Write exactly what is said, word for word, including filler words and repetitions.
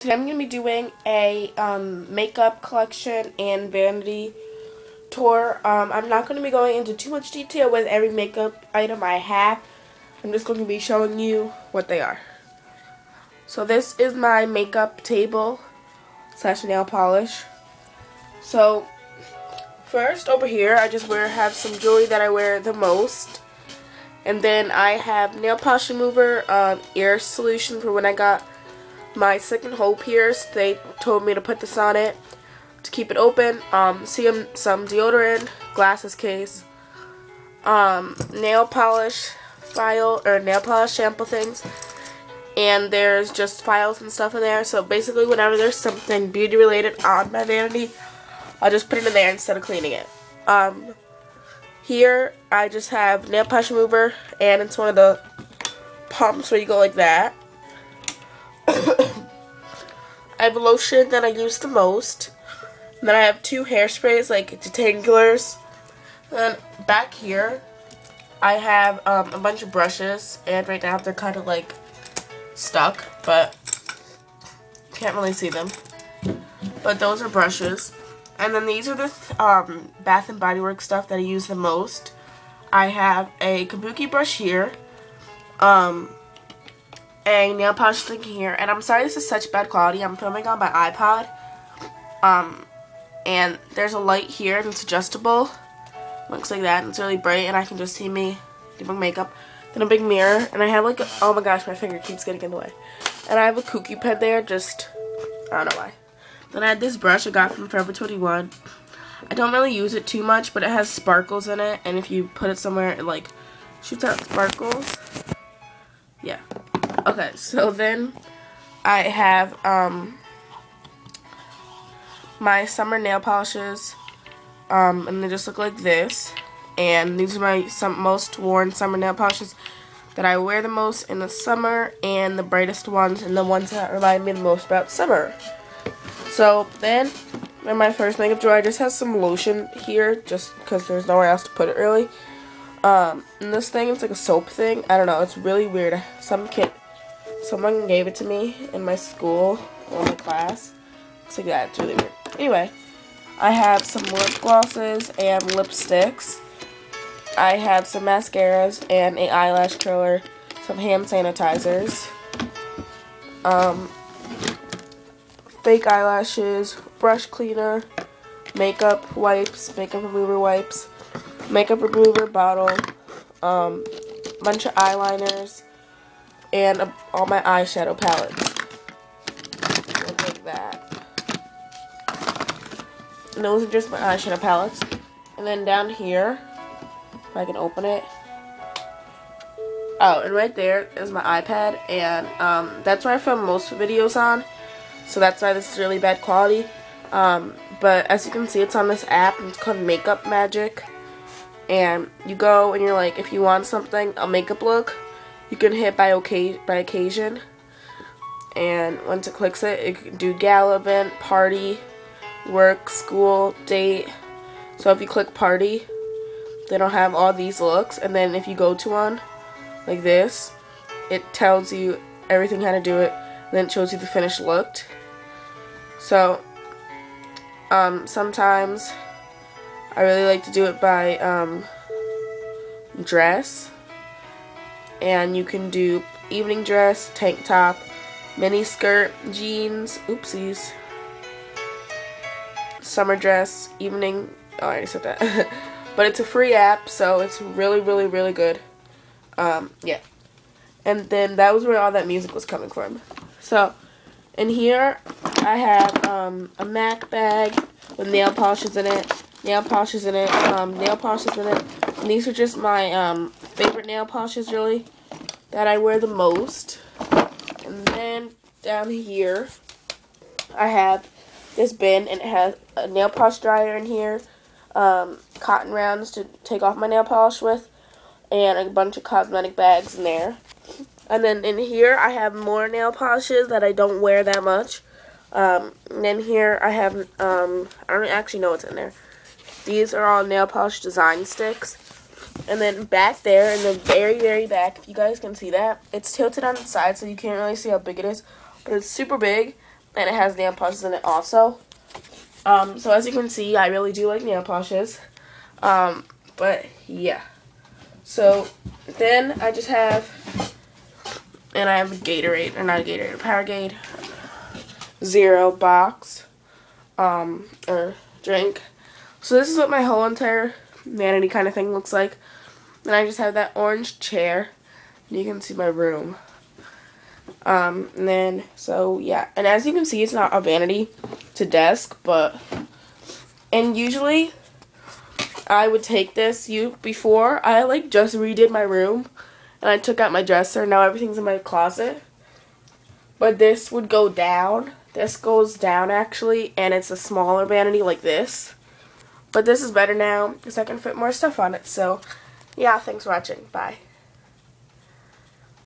Today I'm going to be doing a um, makeup collection and vanity tour. Um, I'm not going to be going into too much detail with every makeup item I have. I'm just going to be showing you what they are. So this is my makeup table slash nail polish. So first over here I just wear have some jewelry that I wear the most. And then I have nail polish remover, um, ear solution for when I got my second hole pierced. They told me to put this on it to keep it open. Um, see some deodorant, glasses case, um, nail polish file or nail polish sample things, and there's just files and stuff in there. So basically, whenever there's something beauty related on my vanity, I'll just put it in there instead of cleaning it. Um, here I just have nail polish remover, and it's one of the pumps where you go like that. I have a lotion that I use the most. And then I have two hairsprays, like detanglers. And then back here, I have um, a bunch of brushes. And right now they're kind of like stuck, but can't really see them. But those are brushes. And then these are the th um, Bath and Body Works stuff that I use the most. I have a kabuki brush here. Um... a nail polish thing here, and I'm sorry this is such bad quality. I'm filming on my iPod, um, and there's a light here, and it's adjustable, looks like that, and it's really bright, and I can just see me doing makeup. Then a big mirror, and I have like a, oh my gosh, my finger keeps getting in the way, and I have a kooky pad there, just, I don't know why. Then I had this brush I got from Forever twenty-one, I don't really use it too much, but it has sparkles in it, and if you put it somewhere, it like, shoots out sparkles, yeah. Okay, so then I have um, my summer nail polishes, um, and they just look like this. And these are my some most worn summer nail polishes that I wear the most in the summer, and the brightest ones, and the ones that remind me the most about summer. So then, in my first makeup drawer, I just have some lotion here, just because there's nowhere else to put it really. Um, and this thing, it's like a soap thing. I don't know, it's really weird. Some kid. Someone gave it to me in my school or my class. It's like that. It's really weird. Anyway, I have some lip glosses and lipsticks. I have some mascaras and an eyelash curler. Some hand sanitizers. Um, fake eyelashes, brush cleaner, makeup wipes, makeup remover wipes, makeup remover bottle, um, bunch of eyeliners, and a, all my eyeshadow palettes. Look like that. And those are just my eyeshadow palettes. And then down here, if I can open it. Oh, and right there is my iPad, and um, that's where I film most videos on. So that's why this is really bad quality. Um, but as you can see, it's on this app, and it's called Makeup Magic. And you go and you're like, if you want something, a makeup look, you can hit by okay by occasion, and once it clicks it, it can do gala event, party, work, school, date. So if you click party, they don't have all these looks, and then if you go to one like this, it tells you everything how to do it, and then it shows you the finished look. So um, sometimes I really like to do it by um, dress. And you can do evening dress, tank top, mini skirt, jeans, oopsies, summer dress, evening, oh, I already said that. But it's a free app, so it's really, really, really good. Um, yeah. And then that was where all that music was coming from. So, in here, I have um, a MAC bag with nail polishes in it, nail polishes in it, um, nail polishes in it. And these are just my um, favorite nail polishes, really, that I wear the most. And then down here, I have this bin, and it has a nail polish dryer in here, um, cotton rounds to take off my nail polish with, and a bunch of cosmetic bags in there. And then in here, I have more nail polishes that I don't wear that much. Um, and then here, I have, um, I don't actually know what's in there. These are all nail polish design sticks. And then back there, in the very, very back, if you guys can see that, it's tilted on the side, so you can't really see how big it is. But it's super big, and it has nail polishes in it also. Um, so as you can see, I really do like nail polishes. Um, but yeah. So then I just have, and I have a Gatorade, or not a Gatorade, a Powerade Zero box, um, or drink. So this is what my whole entire vanity kind of thing looks like. And I just have that orange chair. And you can see my room. Um, and then, so yeah. And as you can see, it's not a vanity to desk, but, and usually I would take this you before. I like just redid my room and I took out my dresser. Now everything's in my closet. But this would go down. This goes down actually, and it's a smaller vanity like this. But this is better now because I can fit more stuff on it. So yeah, thanks for watching. Bye.